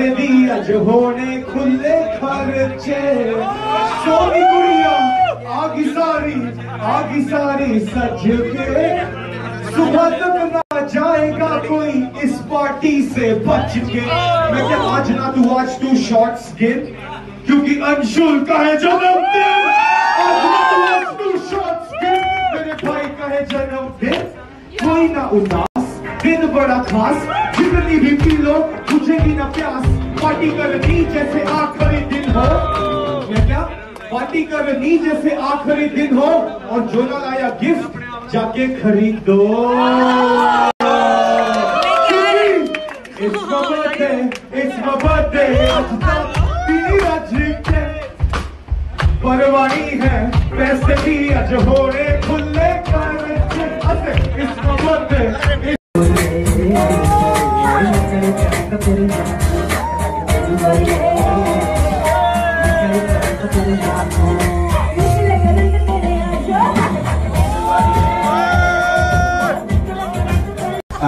हसदी अज होने खुले खर्चे सोनी गुड़िया आगी सारी सज के सुबह तक ना जाएगा कोई इस पार्टी से बच के मैं क्या आज ना तू आज तू शॉर्ट्स गिन क्योंकि अंशुल का है जन्मदिन आज ना तू आज तू शॉर्ट्स गिन मेरे भाई का है जन्मदिन कोई ना उदास दिन बड़ा खास जितनी भी पी लो बुझेगी ना प्यास पार्टी करनी जैसे आखिरी दिन हो मैं क्या पार्टी करनी जैसे आखिरी दिन हो और जो ना लाया गिफ्ट जाके खरीदो it's my birthday तेरी राजनीत परवाही है पैसे भी आज होने खुले it's my birthday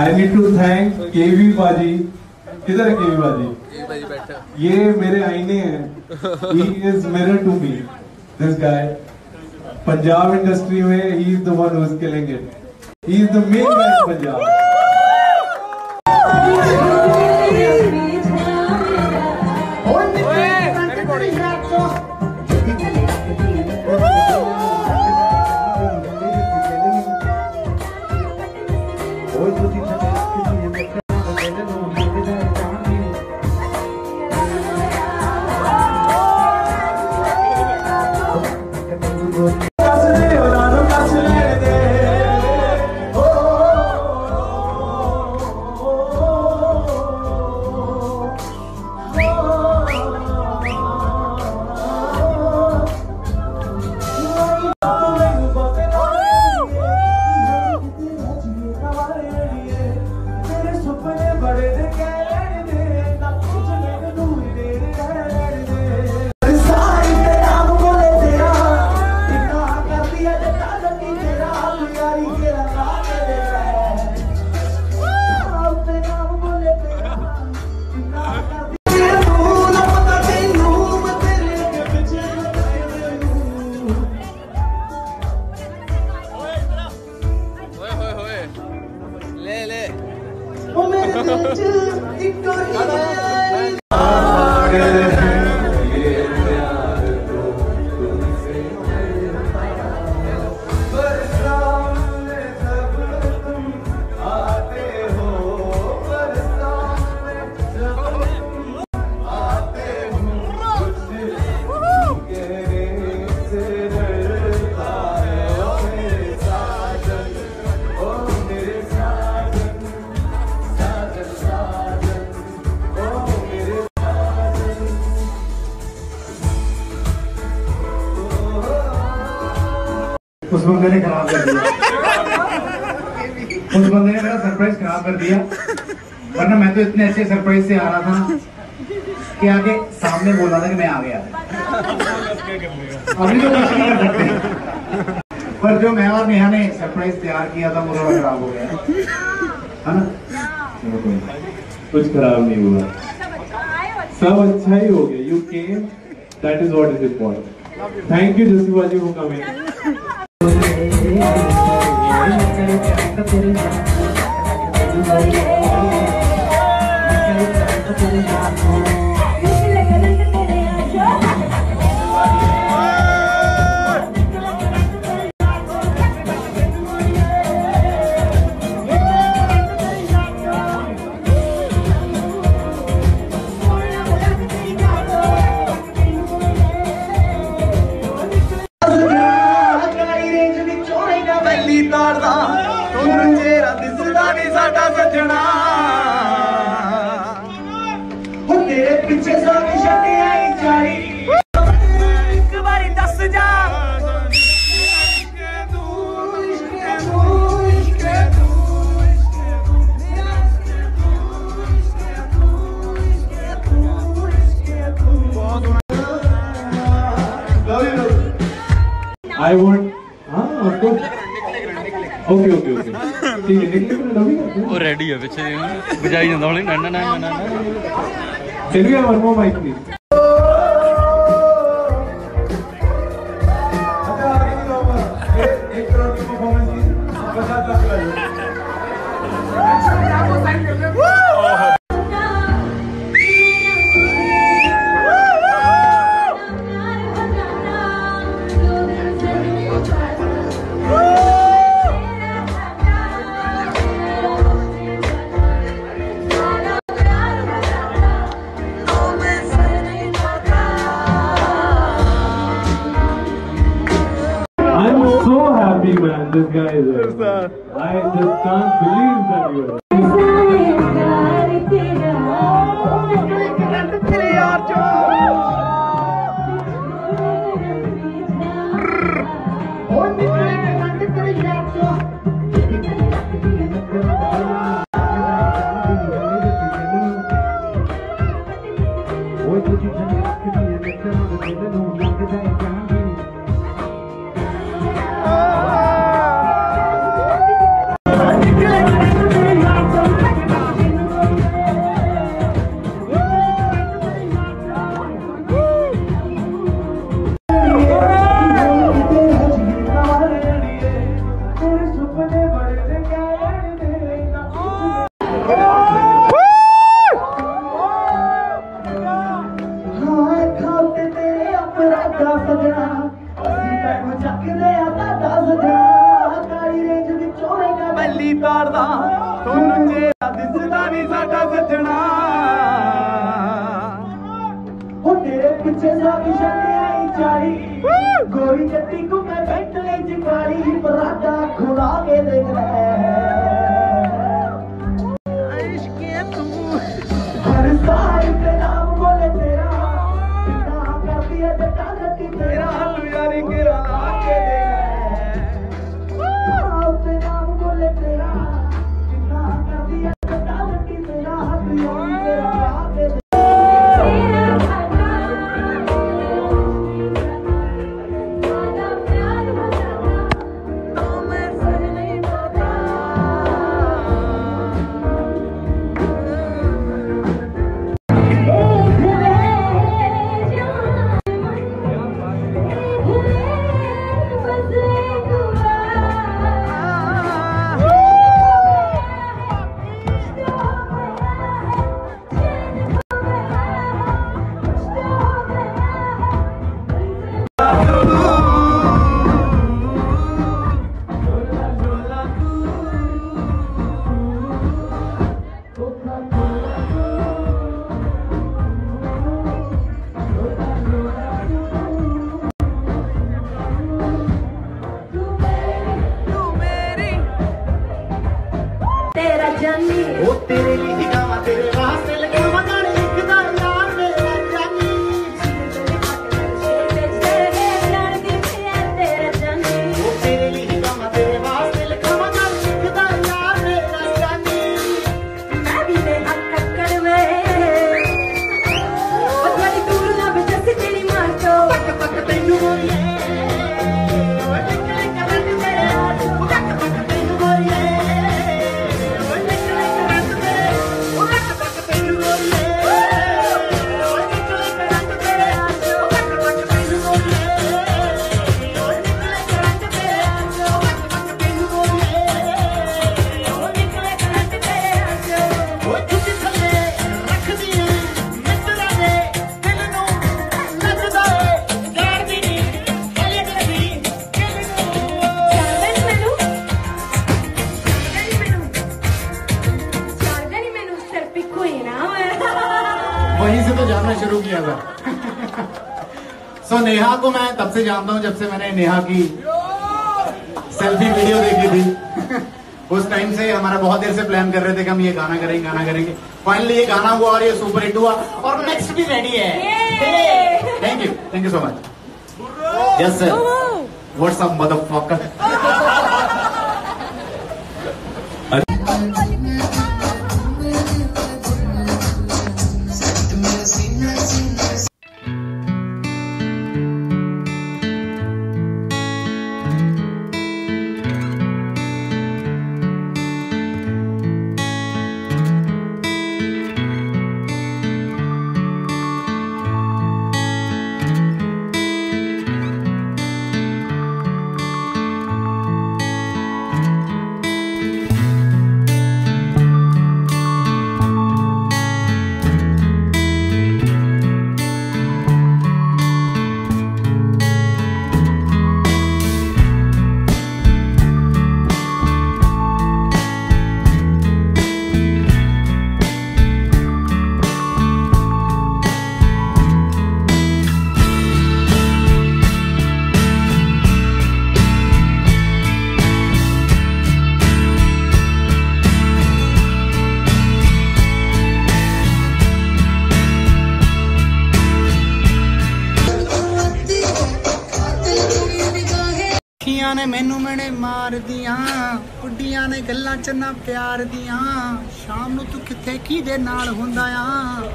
I need to thank KV Paji. Kidhar hai KV Paji? KV Paji baitha. Ye mere aine hai. He is mirror to me. This guy. Punjab industry mein he is the one who is killing it. He is the main guy in Punjab. उस बंदे ने खराब कर दिया उस बंदे ने मेरा सरप्राइज खराब कर दिया वरना मैं तो इतने अच्छे सरप्राइज से आ रहा था कि आगे सामने बोल रहा था कि मैं आ गया अभी तो कुछ नहीं कर सकते पर जो मैं और नेहा ने सरप्राइज तैयार किया था वो थोड़ा खराब हो गया है ना कुछ खराब नहीं हुआ सब अच्छा ही हो गया you came that is what is important thank you Jassi baji for coming I want. Of course. Okay. Already, Can we have one more mic, please? This guy is I just can't believe that you are. Neha को मैं तब से जानता हूं जब से मैंने नेहा की सेल्फी वीडियो देखी थी उस टाइम से हमारा बहुत देर से प्लान कर रहे थे कि हम ये गाना करेंगे फाइनली ये गाना हुआ और ये सुपर हिट हुआ और नेक्स्ट भी रेडी है thank you so much yes sir what's up motherfucker ਕੁੜੀਆਂ ਨੇ ਮੈਨੂੰ ਮੈਨੇ ਮਾਰਦੀਆਂ ਕੁੜੀਆਂ ਨੇ ਗੱਲਾਂ ਚ ਨਾ ਪਿਆਰ ਦੀਆਂ ਸ਼ਾਮ ਨੂੰ ਤੂੰ ਕਿੱਥੇ ਕਿਹਦੇ ਨਾਲ ਹੁੰਦਾ ਆ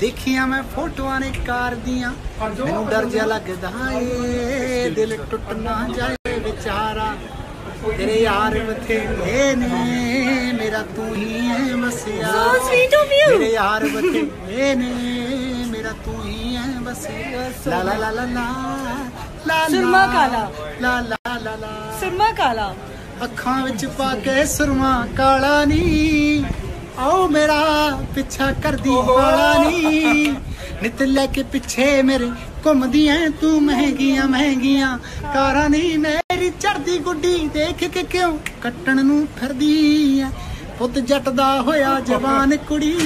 ਦੇਖਿਆ ਮੈਂ ਫੋਟੋਆਂ ਨੇ ਕਾਰ ਦੀਆਂ ਮੈਨੂੰ ਡਰ ਜਿਹਾ ਲੱਗਦਾ ਏ ਦਿਲ ਟੁੱਟ ਨਾ ਜਾਏ ਵਿਚਾਰਾ ਤੇਰੇ ਯਾਰ ਬਥੇਰੇ ਨੇ ਮੇਰਾ ਤੂੰ ਹੀ ਹੈ ਮਸਿਆ ਤੇਰੇ ਯਾਰ ਬਥੇਰੇ ਨੇ ਮੇਰਾ ਤੂੰ ਹੀ ਹੈ ਮਸਿਆ ਲਾ ਲਾ ਲਾ ਲਾ ਸੁਰਮਾ ਕਾਲਾ ਲਾ ਲਾ ਲਾ ਲਾ ਸੁਰਮਾ ਕਾਲਾ ਅੱਖਾਂ ਵਿੱਚ ਪਾ ਕੇ ਸੁਰਮਾ ਕਾਲਾ ਨੀ ਆਓ ਮੇਰਾ ਪਿੱਛਾ ਕਰਦੀ ਵਾਲਾ ਨੀ ਨਿੱਤ ਲੈ ਕੇ ਪਿੱਛੇ ਮੇਰੇ ਘੁੰਮਦੀ ਐ ਤੂੰ ਮਹਿੰਗੀਆਂ ਮਹਿੰਗੀਆਂ ਕਾਰਾਂ ਨੀ ਮੇਰੀ ਚੜਦੀ ਗੁੱਡੀ ਦੇਖ ਕੇ ਕਿਉਂ ਕੱਟਣ ਨੂੰ ਫਿਰਦੀ ਐ ਪੁੱਤ ਜੱਟ ਦਾ ਹੋਇਆ ਜਵਾਨ ਕੁੜੀ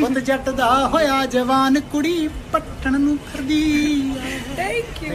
ਪੁੱਤ ਜੱਟ ਦਾ ਹੋਇਆ ਜਵਾਨ ਕੁੜੀ ਪੱਟਣ ਨੂੰ ਫਿਰਦੀ ਐ ਥੈਂਕ ਯੂ